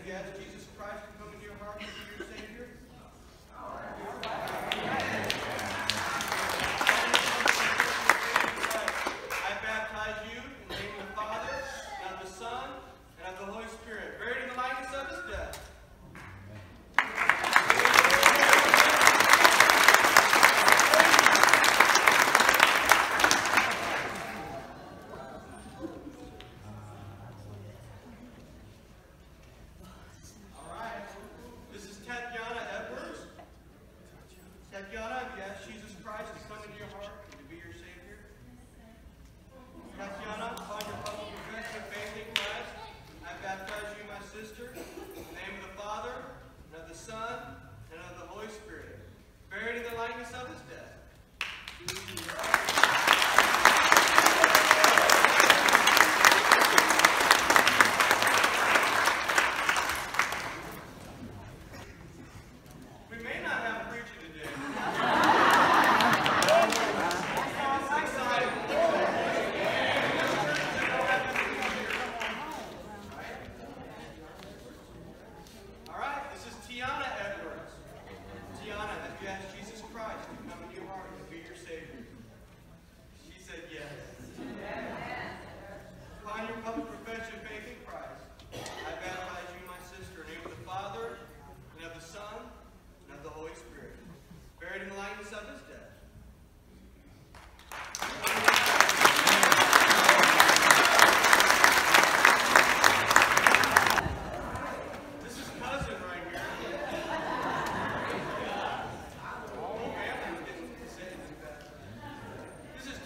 Have you asked Jesus Christ to come into your heart and be your Savior? All right. I baptize you in the name of the Father, and of the Son, and of the Holy Spirit, buried in the likeness of his death.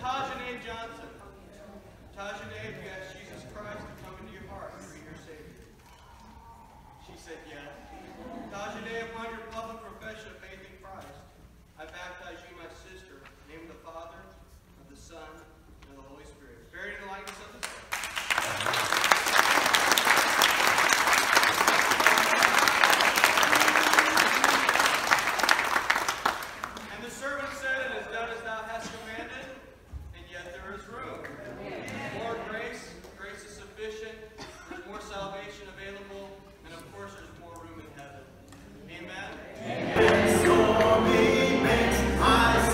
Tazhanay Johnson. Tazhanay, if you ask Jesus Christ to come into your heart and be your Savior. She said yes. Tazhanay, upon your public profession of faith in Christ, I baptize you, my sister, in the name of the Father, of the Son, and of the Holy Spirit, buried in the likeness of the Son. Amen. Amen. So me makes I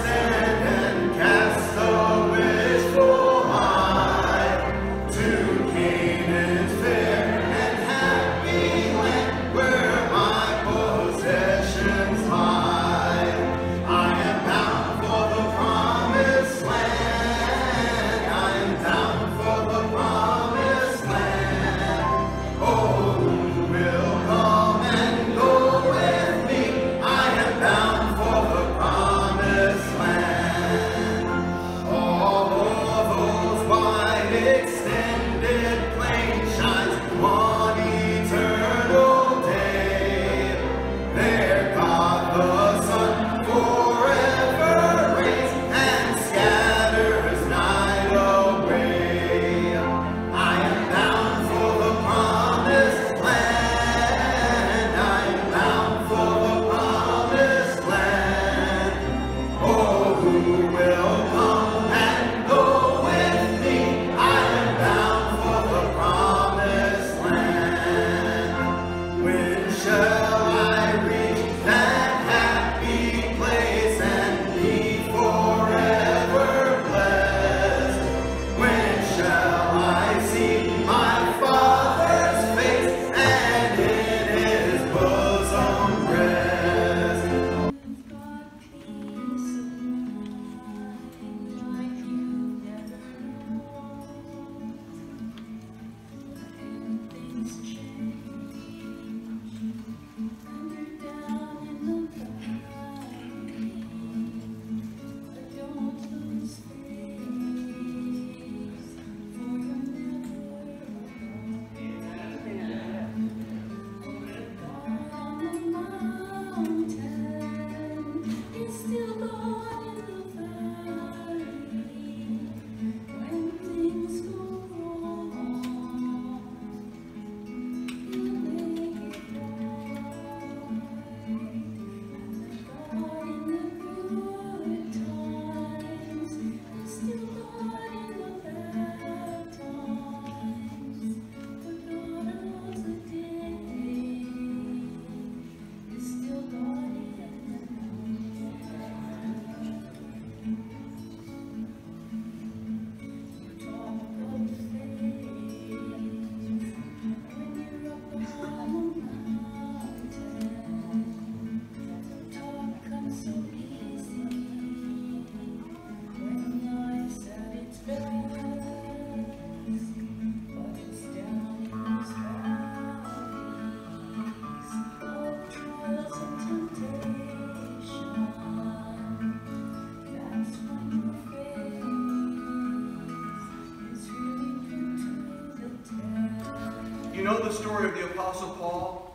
You know the story of the Apostle Paul?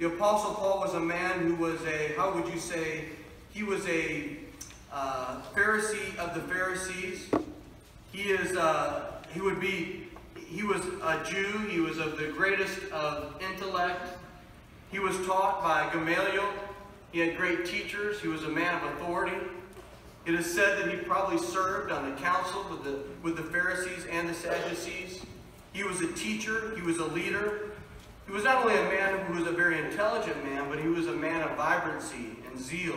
The Apostle Paul was a man who was a, how would you say, he was a Pharisee of the Pharisees. He is, he was a Jew. He was of the greatest of intellect. He was taught by Gamaliel. He had great teachers. He was a man of authority. It is said that he probably served on the council with the Pharisees and the Sadducees. He was a teacher. He was a leader. He was not only a man who was a very intelligent man, but he was a man of vibrancy and zeal.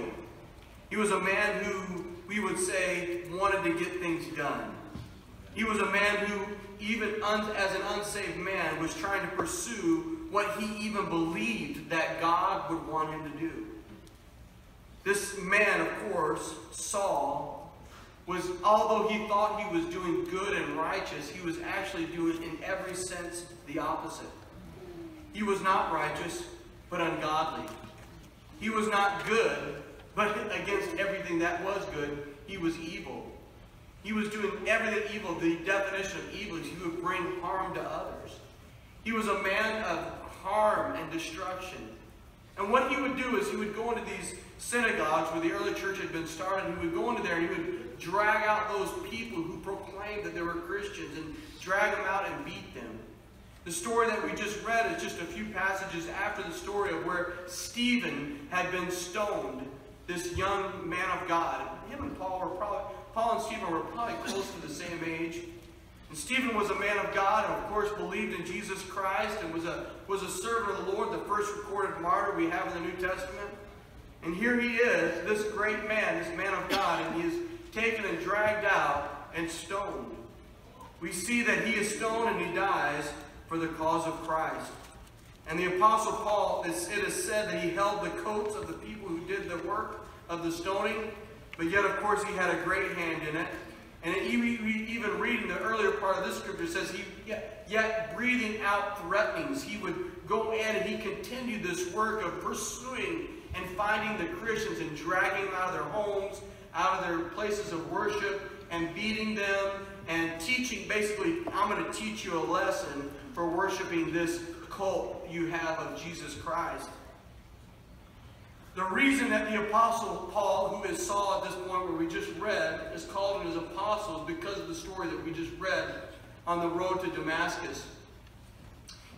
He was a man who, we would say, wanted to get things done. He was a man who, even as an unsaved man, was trying to pursue what he even believed that God would want him to do. This man, of course, Saul, was, although he thought he was doing good and righteous, he was actually doing, in every sense, the opposite. He was not righteous, but ungodly. He was not good, but against everything that was good, he was evil. He was doing everything evil. The definition of evil is he would bring harm to others. He was a man of harm and destruction. And what he would do is he would go into these synagogues where the early church had been started, and he would go into there and he would drag out those people who proclaimed that they were Christians and drag them out and beat them. The story that we just read is just a few passages after the story of where Stephen had been stoned, this young man of God. Him and Paul were probably... Paul and Stephen were probably close to the same age. And Stephen was a man of God and, of course, believed in Jesus Christ and was a servant of the Lord, the first recorded martyr we have in the New Testament. And here he is, this great man, this man of God, and he is taken and dragged out and stoned. We see that he is stoned and he dies for the cause of Christ. And the Apostle Paul, it is said that he held the coats of the people who did the work of the stoning. But yet, of course, he had a great hand in it. And even reading the earlier part of this scripture says, he yet breathing out threatenings, he would go in and he continued this work of pursuing and finding the Christians and dragging them out of their homes, out of their places of worship, and beating them and teaching, basically, I'm going to teach you a lesson for worshiping this cult you have of Jesus Christ. The reason that the Apostle Paul, who is Saul at this point where we just read, is called in his apostles because of the story that we just read on the road to Damascus.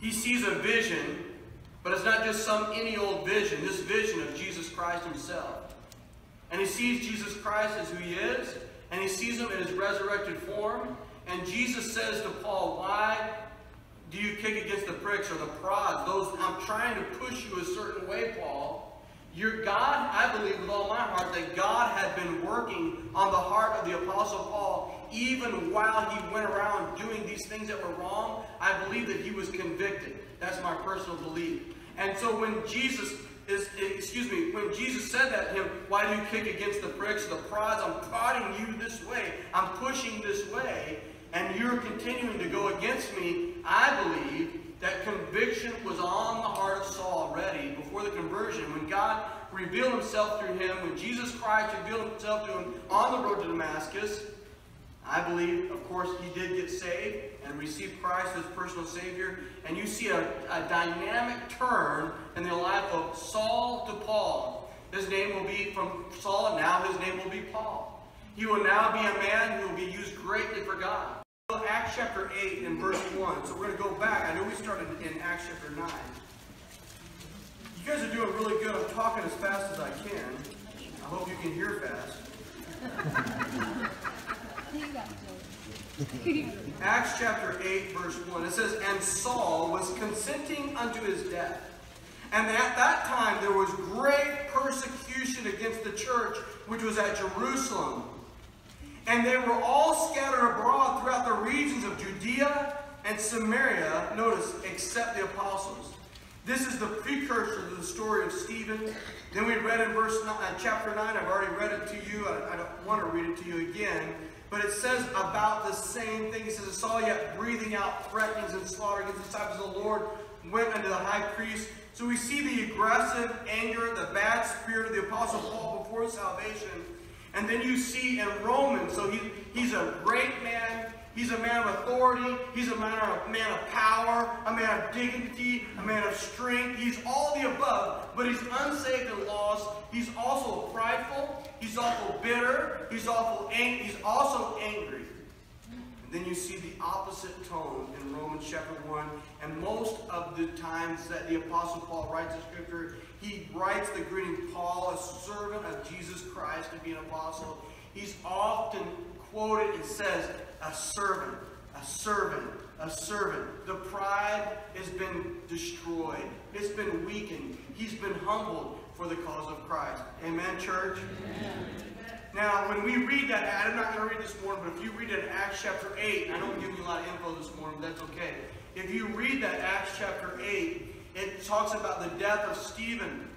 He sees a vision, but it's not just some any old vision, this vision of Jesus Christ himself. And he sees Jesus Christ as who he is, and he sees him in his resurrected form. And Jesus says to Paul, why do you kick against the pricks or the prods? Those, I'm trying to push you a certain way, Paul. Your God, I believe with all my heart, that God had been working on the heart of the Apostle Paul even while he went around doing these things that were wrong. I believe that he was convicted. That's my personal belief. And so when Jesus said that to him, why do you kick against the pricks, the prods? I'm prodding you this way. I'm pushing this way. And you're continuing to go against me. I believe that conviction was on the heart of Saul already before the conversion. When God revealed himself through him, when Jesus Christ revealed himself to him on the road to Damascus, I believe, of course, he did get saved and receive Christ as personal Savior. And you see a dynamic turn in the life of Saul to Paul. His name will be from Saul, and now his name will be Paul. He will now be a man who will be used greatly for God. Acts chapter 8 and verse 1. So we're going to go back. I know we started in Acts chapter 9. You guys are doing really good. I'm talking as fast as I can. I hope you can hear fast. Acts chapter 8 verse 1. It says, and Saul was consenting unto his death. And at that time there was great persecution against the church which was at Jerusalem. And they were all scattered abroad throughout the regions of Judea and Samaria, notice, except the apostles. This is the precursor to the story of Stephen. Then we read in chapter 9, I've already read it to you, I don't want to read it to you again, but it says about the same thing. It says, Saul yet breathing out threatenings and slaughter against the disciples of the Lord, went unto the high priest. So we see the aggressive anger, the bad spirit of the Apostle Paul before salvation. And then you see in Romans, so he's a great man, He's a man of authority. He's a man of power, a man of dignity, a man of strength. He's all the above, but he's unsaved and lost. He's also prideful. He's also bitter. He's also angry. He's also angry. And then you see the opposite tone in Romans chapter 1. And most of the times that the Apostle Paul writes the Scripture, he writes the greeting, Paul, a servant of Jesus Christ, to be an apostle. He's often quoted and says, a servant, a servant, a servant. The pride has been destroyed. It's been weakened. He's been humbled for the cause of Christ. Amen, church? Amen. Now, when we read that, I'm not going to read this morning, but if you read it in Acts chapter 8, I don't give you a lot of info this morning, but that's okay. If you read that Acts chapter 8, it talks about the death of Stephen.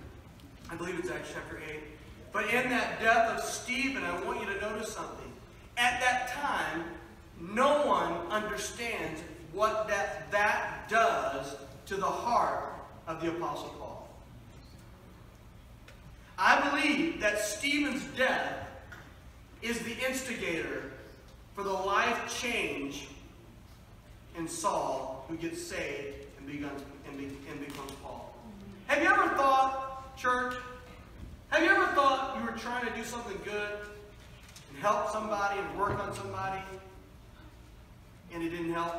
I believe it's Acts chapter 8. But in that death of Stephen, I want you to notice something. At that time, no one understands what that does to the heart of the Apostle Paul. I believe that Stephen's death is the instigator for the life change in Saul, who gets saved and becomes Paul. Have you ever thought, church, have you ever thought you were trying to do something good and help somebody and work on somebody and it didn't help?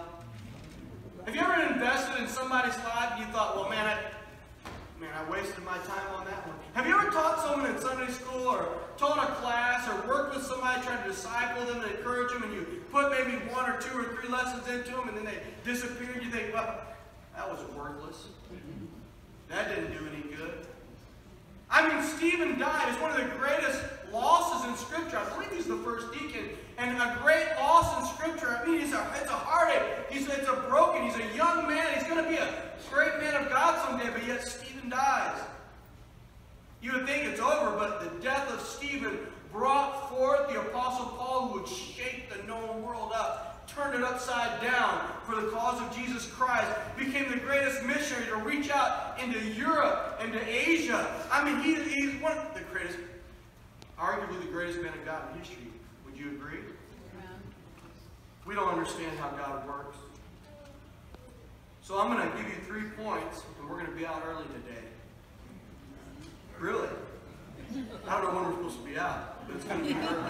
Have you ever invested in somebody's life and you thought, well, man, I wasted my time on that one? Have you ever taught someone in Sunday school or taught a class or worked with somebody trying to disciple them and encourage them, and you put maybe one or two or three lessons into them and then they disappeared? You think, well, that was worthless. That didn't do any good. I mean, Stephen died. It's one of the greatest losses in Scripture. I believe he's the first deacon. And a great loss in Scripture. I mean, it's a heartache. It's a broken. He's a young man. He's going to be a great man of God someday, but yet Stephen dies. You would think it's over, but the death of Stephen brought forth the Apostle Paul, who would shake the known world up, turn it upside down for the cause of Jesus Christ, became the greatest missionary to reach out into Europe and to Asia. I mean, he's one of the greatest, arguably the greatest man of God in history. Would you agree? Yeah. We don't understand how God works. So I'm going to give you 3 points, and we're going to be out early today. Really? I don't know when we're supposed to be out, but it's going to be early.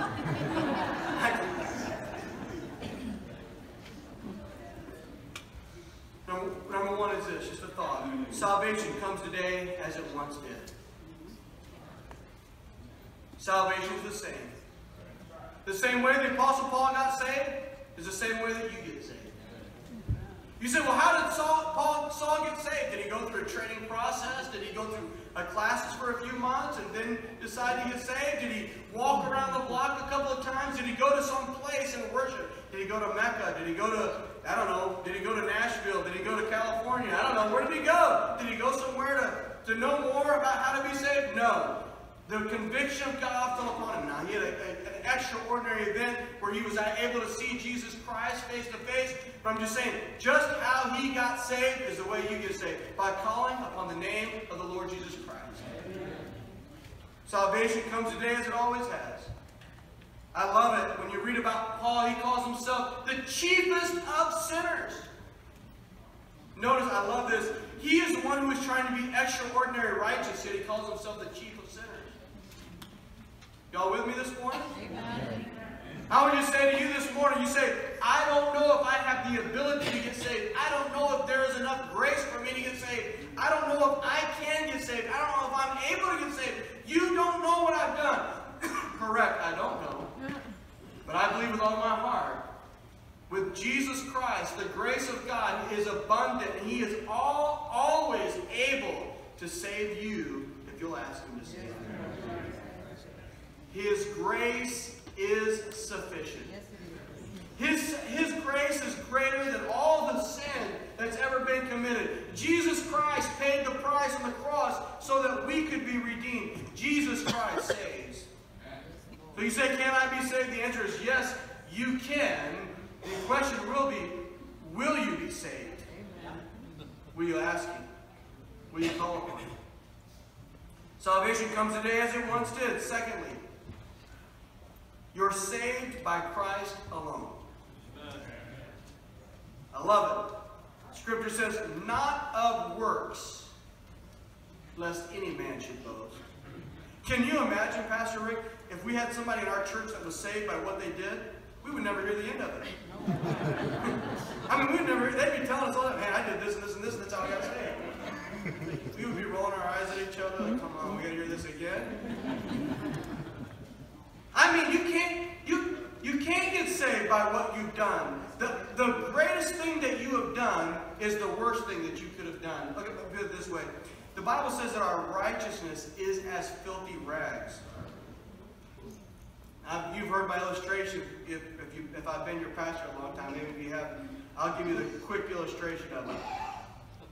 Number one is this, just a thought. Salvation comes today as it once did. Salvation is the same. The same way the Apostle Paul got saved is the same way that you get saved. You say, well, how did Saul get saved? Did he go through a training process? Did he go through classes for a few months and then decide to get saved? Did he walk around the block a couple of times? Did he go to some place and worship? Did he go to Mecca? Did he go to, I don't know, did he go to Nashville? Did he go to California? I don't know. Where did he go? Did he go somewhere to know more about how to be saved? No. The conviction of God fell upon him. Now, he had an extraordinary event where he was able to see Jesus Christ face to face. But I'm just saying, just how he got saved is the way you get saved. By calling upon the name of the Lord Jesus Christ. Amen. Salvation comes today as it always has. I love it. When you read about Paul, he calls himself the chiefest of sinners. Notice, I love this. He is the one who is trying to be extraordinary righteous, yet he calls himself the chief of sinners. Y'all with me this morning? Amen. I would just say to you this morning, you say, I don't know if I have the ability to get saved. I don't know if there is enough grace for me to get saved. I don't know if I can get saved. I don't know if I'm able to get saved. You don't know what I've done. Correct, I don't know. But I believe with all my heart, with Jesus Christ, the grace of God is abundant, and He is always able to save you if you'll ask Him to save you. His grace is sufficient. His grace is greater than all the sin that's ever been committed. Jesus Christ paid the price on the cross so that we could be redeemed. Jesus Christ saves. So you say, can I be saved? The answer is yes, you can. The question will be, will you be saved? Amen. Will you ask Him? Will you call upon Him? Salvation comes today as it once did. Secondly, you're saved by Christ alone. Amen. I love it. Scripture says, not of works, lest any man should boast. Can you imagine, Pastor Rick, if we had somebody in our church that was saved by what they did? We would never hear the end of it. I mean, we'd never, they'd be telling us all that, man, I did this and this and this, and that's how I got saved. We would be rolling our eyes at each other, like, come on, we gotta hear this again. I mean, you can't get saved by what you've done. The greatest thing that you have done is the worst thing that you could have done. Look at it this way. The Bible says that our righteousness is as filthy rags. You've heard my illustration. If I've been your pastor a long time, maybe you haven't. I'll give you the quick illustration of it.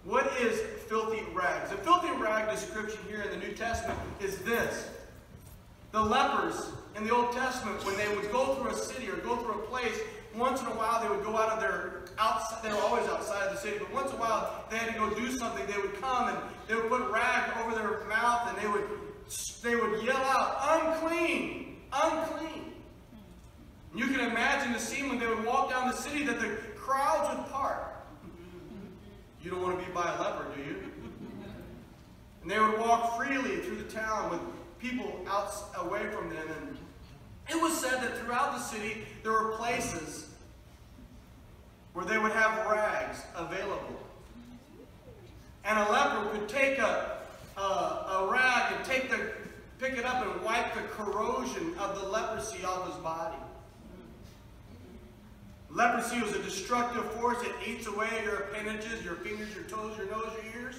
What is filthy rags? The filthy rag description here in the New Testament is this. The lepers in the Old Testament, when they would go through a city or go through a place, once in a while they would go out of their outside. They were always outside of the city, but once in a while they had to go do something. They would come and they would put rag over their mouth and they would yell out, unclean. Unclean. And you can imagine the scene when they would walk down the city that the crowds would part. You don't want to be by a leper, do you? And they would walk freely through the town with people out away from them. And it was said that throughout the city there were places where they would have rags available. And a leper could take a rag and pick it up and wipe the corrosion of the leprosy off his body. Leprosy was a destructive force. It eats away your appendages, your fingers, your toes, your nose, your ears,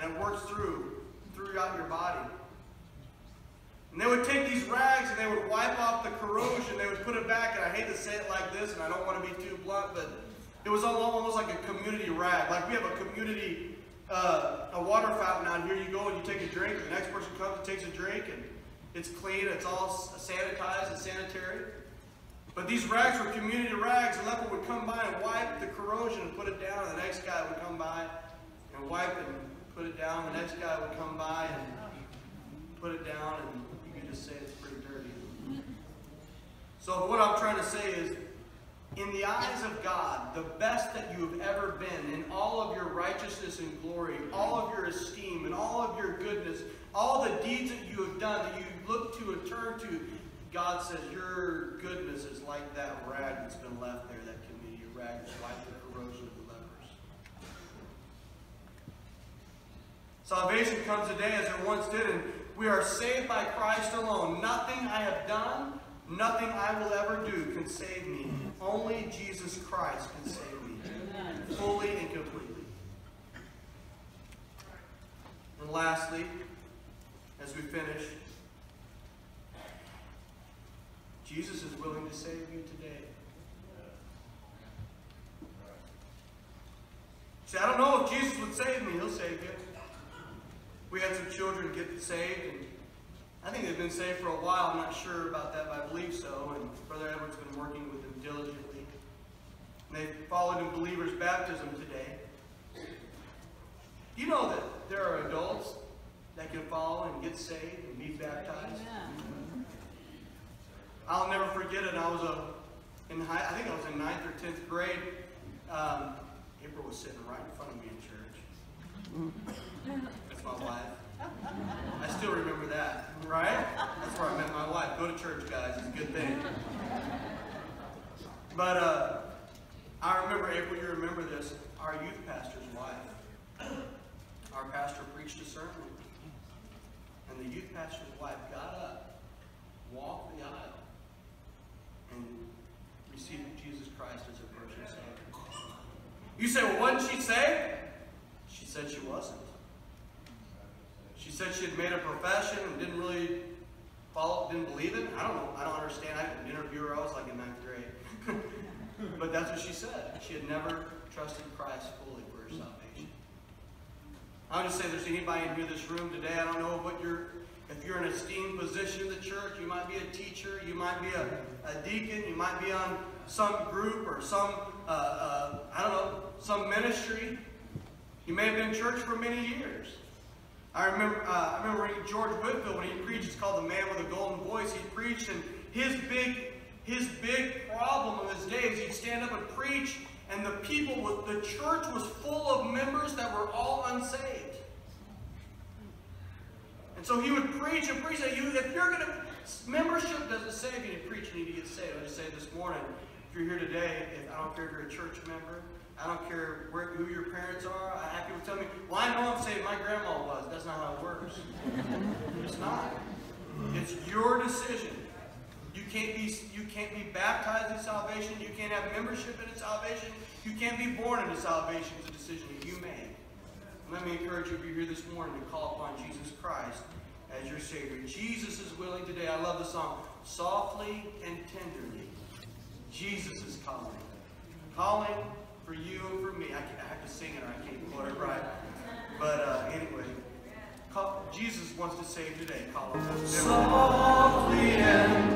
and it works throughout your body. And they would take these rags and they would wipe off the corrosion. They would put it back, and I hate to say it like this, and I don't want to be too blunt, but it was almost like a community rag. Like we have a community a water fountain out here. You go and you take a drink, and the next person comes and takes a drink, and it's clean, it's all sanitized and sanitary. But these rags were community rags. The leper would come by and wipe the corrosion and put it down, and the next guy would come by and wipe it and put it down. The next guy would come by and put it down, and you could just say it's pretty dirty. So what I'm trying to say is, in the eyes of God, the best that you have ever been, in all of your righteousness and glory, all of your esteem and all of your goodness, all the deeds that you have done that you look to and turn to, God says your goodness is like that rag that's been left there, that community rag that's wiped the corrosion of the lepers. Salvation comes today as it once did, and we are saved by Christ alone. Nothing I have done, nothing I will ever do can save me. Only Jesus Christ can save me. Amen. Fully and completely. And lastly, as we finish, Jesus is willing to save you today. See, I don't know if Jesus would save me. He'll save you. We had some children get saved, and I think they've been saved for a while. I'm not sure about that, but I believe so. And Brother Edward's been working with them diligently. And they've followed in believers' baptism today. You know that there are adults that can follow and get saved and be baptized. Amen. I'll never forget it. I was I think I was in 9th or 10th grade. April was sitting right in front of me in church. That's my wife. I still remember that, right? That's where I met my wife. Go to church, guys. It's a good thing. But I remember, April, you remember this, our youth pastor's wife. Our pastor preached a sermon. And the youth pastor's wife got up, walked the aisle, and received Jesus Christ as her personal Savior. You say, well, wasn't she saved? She said she wasn't. She said she had made a profession and didn't really follow, didn't believe it. I don't know. I don't understand. I didn't interview her. I was like in 9th grade. But that's what she said. She had never trusted Christ fully for her salvation. I would just say there's anybody in here this room today. I don't know if you're in an esteemed position in the church. You might be a teacher. You might be a deacon. You might be on some group or some, I don't know, some ministry. You may have been in church for many years. I remember George Whitfield, when he preached, it's called The Man with a Golden Voice. He preached, and his big His big problem of his day is he'd stand up and preach, and the people, the church was full of members that were all unsaved. And so he would preach and preach. If you're going to, membership doesn't save you to preach, you need to get saved. I just say this morning, if you're here today, I don't care if you're a church member, I don't care who your parents are. I have people tell me, well, I know I'm saved, my grandma was. That's not how it works. It's not. It's your decision. You can't be baptized in salvation. You can't have membership in salvation. You can't be born into salvation. It's a decision that you make. And let me encourage you, if you're here this morning, to call upon Jesus Christ as your Savior. Jesus is willing today. I love the song, softly and tenderly. Jesus is calling. Calling for you and for me. I have to sing it or I can't quote it right. But anyway, Jesus wants to save today. Call him. Softly and